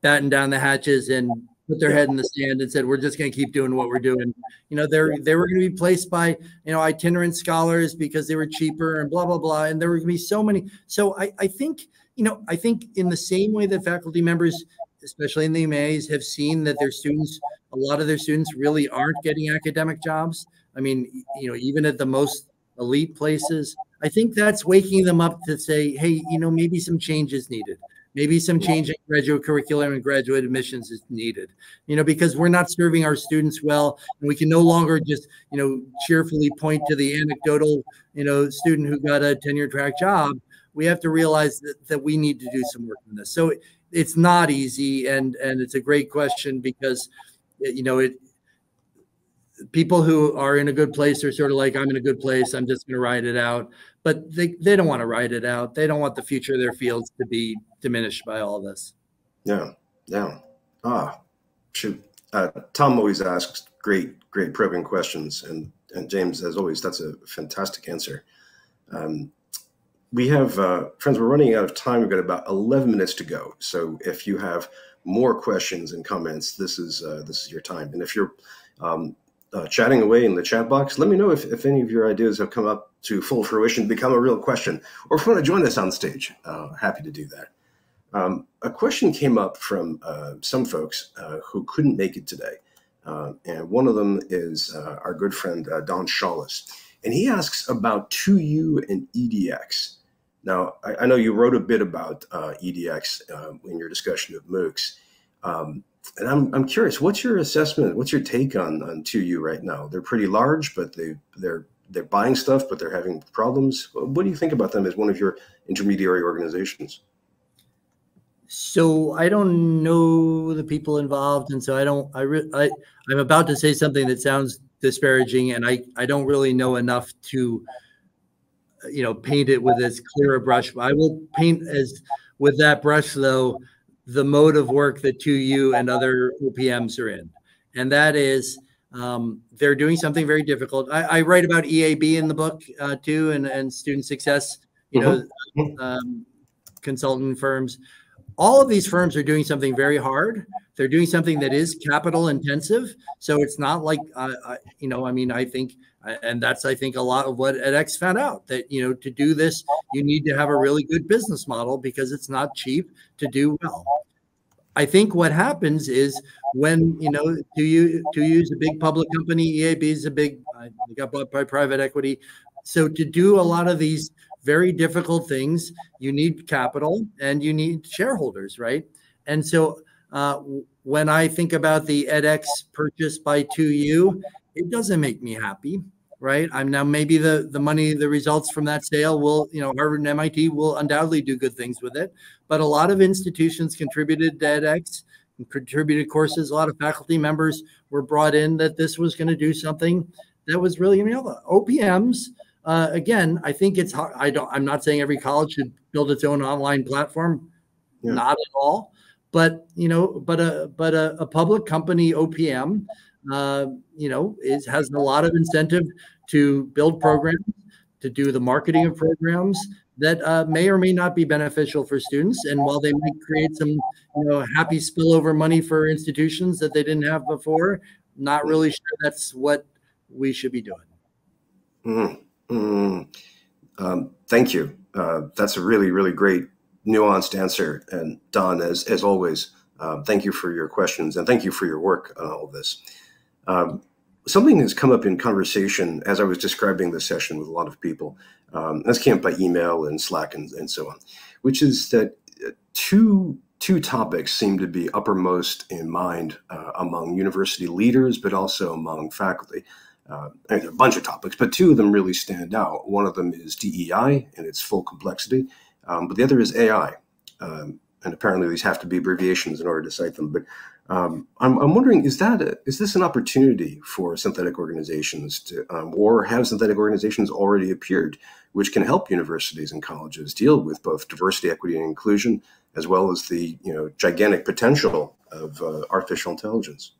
batten down the hatches and put their head in the sand and said, we're just going to keep doing what we're doing. You know, they're, they were going to be placed by, you know, itinerant scholars because they were cheaper and blah, blah, blah. And there were going to be so many. So I, I think, you know, I think in the same way that faculty members, especially in the M As, have seen that their students, a lot of their students really aren't getting academic jobs. I mean, you know, even at the most elite places, I think that's waking them up to say, hey, you know, maybe some change is needed. Maybe some change in graduate curriculum and graduate admissions is needed, you know, because we're not serving our students well, and we can no longer just, you know, cheerfully point to the anecdotal, you know, student who got a tenure track job. We have to realize that, that we need to do some work on this. So it, it's not easy, and and it's a great question, because, you know, it people who are in a good place are sort of like, I'm in a good place, I'm just going to ride it out. But they, they don't want to ride it out. They don't want the future of their fields to be diminished by all this. Yeah, yeah. Ah, shoot. Uh, Tom always asks great, great probing questions. And, and James, as always, that's a fantastic answer. Um, we have, uh, friends, we're running out of time. We've got about eleven minutes to go. So if you have more questions and comments, this is, uh, this is your time. And if you're um, Uh, chatting away in the chat box, let me know if, if any of your ideas have come up to full fruition, become a real question, or if you want to join us on stage, uh, happy to do that. Um, a question came up from uh, some folks uh, who couldn't make it today. Uh, and one of them is uh, our good friend, uh, Don Shawlis. And he asks about two U and E D X. Now, I, I know you wrote a bit about uh, E D X uh, in your discussion of MOOCs. Um, and I'm, I'm curious, what's your assessment? What's your take on, on two U right now? They're pretty large, but they, they're, they're buying stuff, but they're having problems. What do you think about them as one of your intermediary organizations? So I don't know the people involved. And so I don't, I, re I I'm about to say something that sounds disparaging, and I, I don't really know enough to, you know, paint it with as clear a brush. I will paint as with that brush though, the mode of work that two U and other O P Ms are in. And that is, um, they're doing something very difficult. I, I write about E A B in the book uh, too, and, and student success, you mm-hmm. know, um, consultant firms. All of these firms are doing something very hard. They're doing something that is capital intensive. So it's not like, uh, I, you know, I mean, I think, and that's, I think, a lot of what EdX found out, that, you know, to do this, you need to have a really good business model because it's not cheap to do well. I think what happens is when, you know, two U, two U is a big public company, E A B is a big, I got bought by private equity. So to do a lot of these very difficult things, you need capital and you need shareholders, right? And so uh, when I think about the EdX purchase by two U, it doesn't make me happy, right? I'm now maybe the, the money, the results from that sale will, you know, Harvard and M I T will undoubtedly do good things with it. But a lot of institutions contributed to EdX and contributed courses. A lot of faculty members were brought in that this was going to do something that was really, you know, O P Ms. Uh, again, I think it's hard. I don't, I'm not saying every college should build its own online platform, yeah. Not at all. But, you know, but a, but a, a public company O P M, uh, you know, is, has a lot of incentive to build programs, to do the marketing of programs that uh, may or may not be beneficial for students. And while they might create some, you know, happy spillover money for institutions that they didn't have before, not really sure that's what we should be doing. Mm-hmm. Mm, um, thank you. Uh, that's a really, really great nuanced answer. And Don, as, as always, uh, thank you for your questions and thank you for your work on all of this. Um, something has come up in conversation as I was describing this session with a lot of people. Um, this came up by email and Slack and, and so on, which is that two, two topics seem to be uppermost in mind uh, among university leaders, but also among faculty. Uh, I mean, there are a bunch of topics, but two of them really stand out. One of them is D E I and its full complexity, um, but the other is A I. Um, and apparently these have to be abbreviations in order to cite them. But um, I'm, I'm wondering, is that a, is this an opportunity for synthetic organizations to, um, or have synthetic organizations already appeared, which can help universities and colleges deal with both diversity, equity, and inclusion, as well as the you know gigantic potential of uh, artificial intelligence?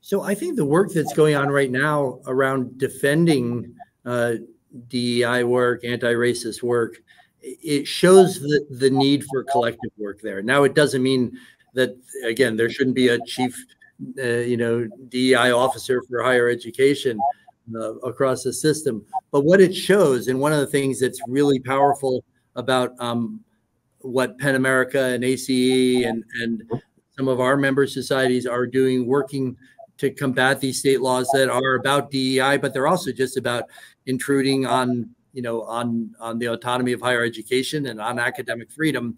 So I think the work that's going on right now around defending uh, D E I work, anti-racist work, it shows the, the need for collective work there. Now, it doesn't mean that, again, there shouldn't be a chief, uh, you know, D E I officer for higher education uh, across the system. But what it shows, and one of the things that's really powerful about um, what PEN America and A C E and, and some of our member societies are doing, working to combat these state laws that are about D E I, but they're also just about intruding on, you know, on, on the autonomy of higher education and on academic freedom.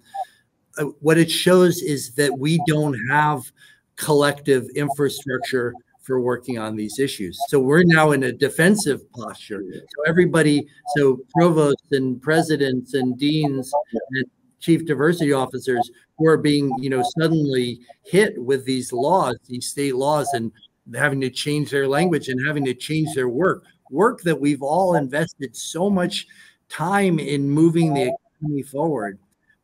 Uh, what it shows is that we don't have collective infrastructure for working on these issues. So we're now in a defensive posture. So everybody, so provosts and presidents and deans and chief diversity officers who are being, you know, suddenly hit with these laws, these state laws, and having to change their language and having to change their work, work that we've all invested so much time in moving the economy forward.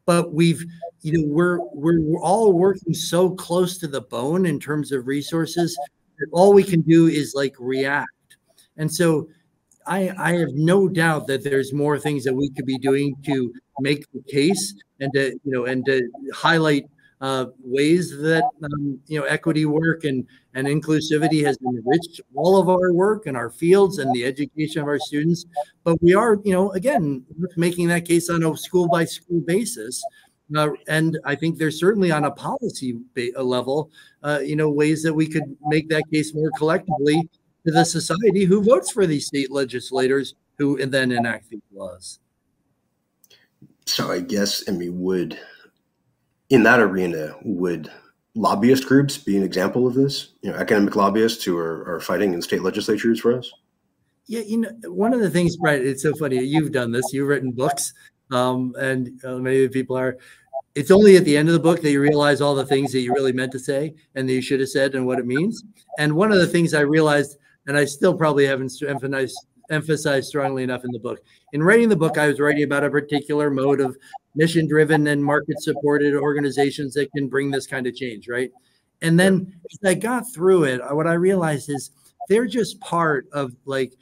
But we've, you know, we're, we're, we're all working so close to the bone in terms of resources that all we can do is like react. And so I, I have no doubt that there's more things that we could be doing to make the case and to, you know, and to highlight Uh, ways that um, you know equity work and and inclusivity has enriched all of our work and our fields and the education of our students. But we are, you know, again, making that case on a school by school basis, uh, and I think there's certainly on a policy level, uh, you know, ways that we could make that case more collectively to the society who votes for these state legislators who then enact these laws. So I guess, I mean, would. In that arena, would lobbyist groups be an example of this? You know, academic lobbyists who are, are fighting in state legislatures for us? Yeah, you know, one of the things, right, it's so funny, you've done this, you've written books, um, and uh, many of the people are, it's only at the end of the book that you realize all the things that you really meant to say and that you should have said and what it means. And one of the things I realized, and I still probably haven't emphasized, emphasized strongly enough in the book, in writing the book, I was writing about a particular mode of mission-driven and market-supported organizations that can bring this kind of change, right? And then as I got through it, what I realized is they're just part of like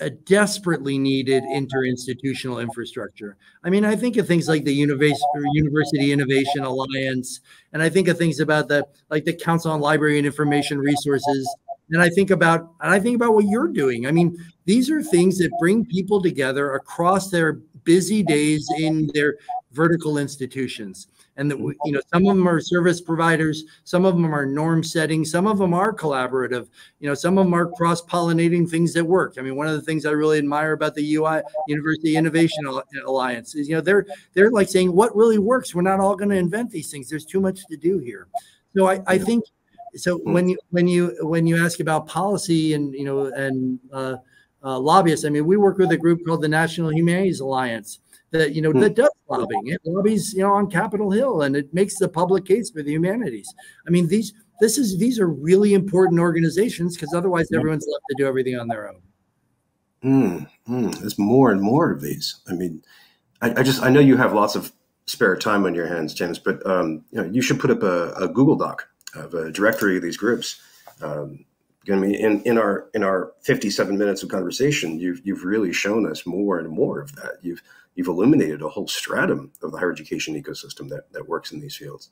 a desperately needed interinstitutional infrastructure. I mean, I think of things like the University Innovation Alliance, and I think of things about the like the Council on Library and Information Resources, and I think about and I think about what you're doing. I mean, these are things that bring people together across their busy days in their vertical institutions. And that, you know, some of them are service providers, some of them are norm setting, some of them are collaborative, you know, some of them are cross-pollinating things that work. I mean, one of the things I really admire about the U I University Innovation Alliance is, you know, they're they're like saying what really works. We're not all going to invent these things. There's too much to do here. So I, I think so. When you when you when you ask about policy and you know and uh, uh, lobbyists, I mean, we work with a group called the National Humanities Alliance. That, you know, that does lobbying. It lobbies, you know, on Capitol Hill, and it makes the public case for the humanities. I mean, these this is these are really important organizations because otherwise everyone's left to do everything on their own. Mm, mm, there's more and more of these. I mean, I, I just I know you have lots of spare time on your hands, James, but um, you know, you should put up a, a Google Doc of a directory of these groups. Um, I mean, in, in our in our fifty-seven minutes of conversation, you've you've really shown us more and more of that. You've You've illuminated a whole stratum of the higher education ecosystem that, that works in these fields.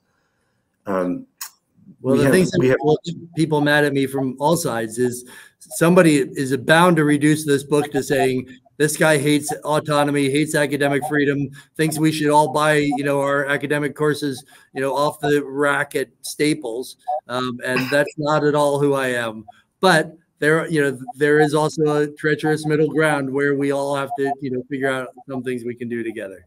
Um, well, we the have, things that we have, people mad at me from all sides is somebody is bound to reduce this book to saying, this guy hates autonomy, hates academic freedom, thinks we should all buy, you know, our academic courses, you know, off the rack at Staples. Um, and that's not at all who I am. But There, you know, there is also a treacherous middle ground where we all have to, you know, figure out some things we can do together.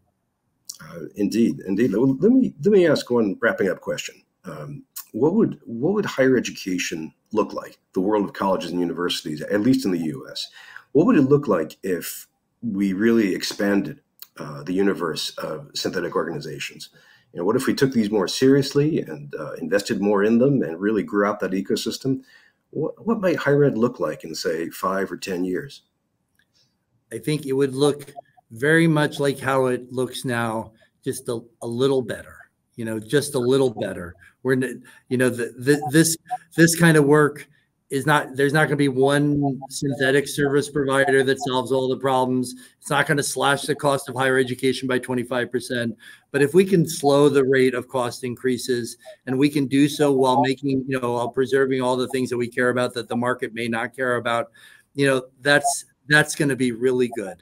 Uh, indeed, indeed. Let me let me ask one wrapping up question. Um, what would what would higher education look like? The world of colleges and universities, at least in the U S, what would it look like if we really expanded uh, the universe of synthetic organizations? You know, what if we took these more seriously and uh, invested more in them and really grew out that ecosystem? What, what might higher ed look like in, say, five or ten years? I think it would look very much like how it looks now, just a, a little better, you know, just a little better. We're, you know, the, the, this this kind of work is not, there's not going to be one synthetic service provider that solves all the problems. It's not going to slash the cost of higher education by twenty-five percent. But if we can slow the rate of cost increases, and we can do so while making, you know, while preserving all the things that we care about that the market may not care about, you know, that's, that's going to be really good.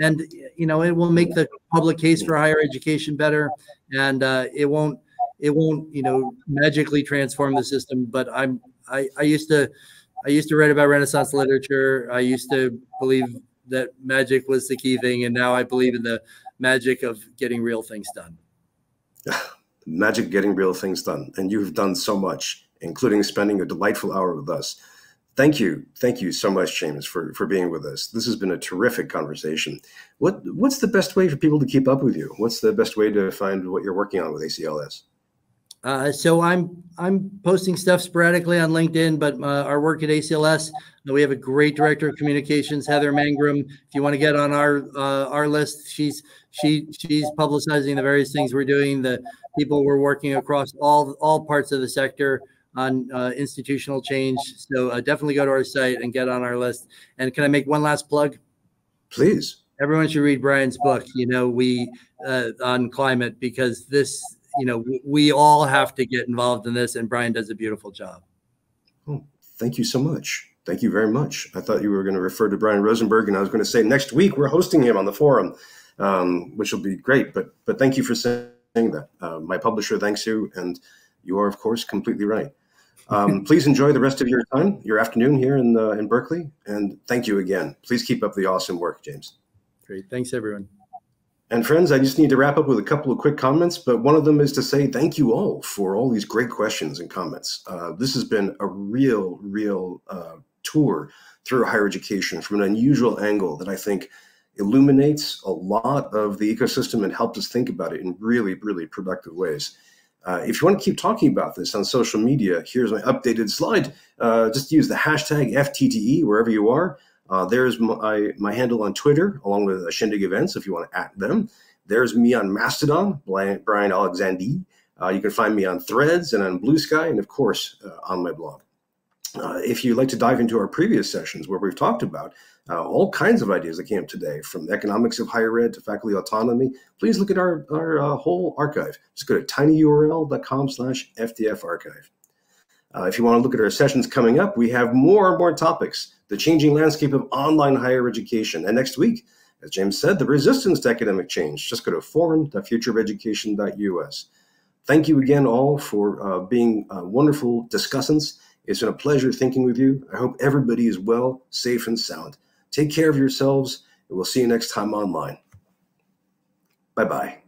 And, you know, it will make the public case for higher education better. And uh, it won't, it won't, you know, magically transform the system, but I'm, I, I used to, I used to write about Renaissance literature. I used to believe that magic was the key thing, and now I believe in the magic of getting real things done. Magic of getting real things done, and you've done so much, including spending a delightful hour with us. Thank you, thank you so much, James, for for being with us. This has been a terrific conversation. What what's the best way for people to keep up with you? What's the best way to find what you're working on with A C L S? Uh, so I'm I'm posting stuff sporadically on LinkedIn, but uh, our work at A C L S, we have a great director of communications, Heather Mangrum. If you want to get on our uh, our list, she's she she's publicizing the various things we're doing, the people we're working across all all parts of the sector on uh, institutional change. So uh, definitely go to our site and get on our list. And can I make one last plug? Please. Everyone should read Brian's book. You know, we uh, on climate, because this. You know, we all have to get involved in this, and Brian does a beautiful job. Oh, thank you so much. Thank you very much. I thought you were going to refer to Brian Rosenberg, and I was going to say next week we're hosting him on the forum, um, which will be great. But but thank you for saying that. Uh, my publisher thanks you, and you are, of course, completely right. Um, please enjoy the rest of your time, your afternoon here in, uh, in Berkeley, and thank you again. Please keep up the awesome work, James. Great. Thanks, everyone. And friends, I just need to wrap up with a couple of quick comments, but one of them is to say thank you all for all these great questions and comments. Uh, this has been a real, real uh, tour through higher education from an unusual angle that I think illuminates a lot of the ecosystem and helps us think about it in really, really productive ways. Uh, if you want to keep talking about this on social media, here's my updated slide. Uh, just use the hashtag F T T E wherever you are. Uh, there's my, my handle on Twitter, along with a Shindig Events, if you want to at them. There's me on Mastodon, Brian Alexandri. Uh, you can find me on Threads and on Blue Sky, and of course, uh, on my blog. Uh, if you'd like to dive into our previous sessions where we've talked about uh, all kinds of ideas that came up today, from the economics of higher ed to faculty autonomy, please look at our, our uh, whole archive. Just go to tinyurl dot com slash F D F archive. Uh, if you want to look at our sessions coming up, we have more and more topics. The changing landscape of online higher education. And next week, as James said, the resistance to academic change. Just go to forum dot future of education dot U S. Thank you again all for uh, being uh, wonderful discussants. It's been a pleasure thinking with you. I hope everybody is well, safe, and sound. Take care of yourselves, and we'll see you next time online. Bye-bye.